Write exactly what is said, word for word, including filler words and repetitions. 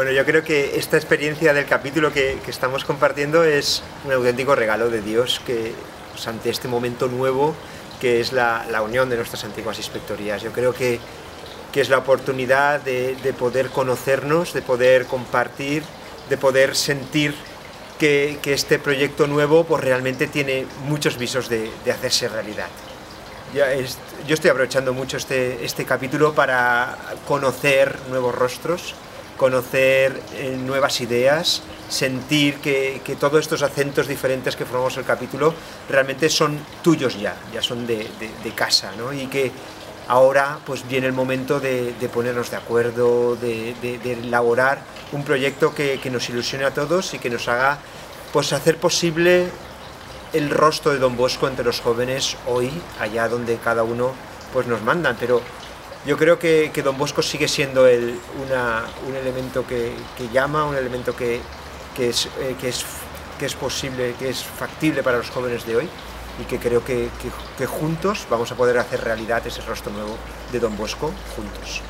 Bueno, yo creo que esta experiencia del capítulo que, que estamos compartiendo es un auténtico regalo de Dios que, pues, ante este momento nuevo que es la, la unión de nuestras antiguas inspectorías. Yo creo que, que es la oportunidad de, de poder conocernos, de poder compartir, de poder sentir que, que este proyecto nuevo pues, realmente tiene muchos visos de, de hacerse realidad. Ya es, yo estoy aprovechando mucho este, este capítulo para conocer nuevos rostros, conocer eh, nuevas ideas, sentir que, que todos estos acentos diferentes que formamos el capítulo realmente son tuyos ya, ya son de, de, de casa, ¿no? Y que ahora pues viene el momento de, de ponernos de acuerdo, de, de, de elaborar un proyecto que, que nos ilusione a todos y que nos haga pues, hacer posible el rostro de Don Bosco entre los jóvenes hoy, allá donde cada uno pues, nos mandan, pero yo creo que, que Don Bosco sigue siendo el, una, un elemento que, que llama, un elemento que, que, es, eh, que, es, que es posible, que es factible para los jóvenes de hoy y que creo que, que, que juntos vamos a poder hacer realidad ese rostro nuevo de Don Bosco juntos.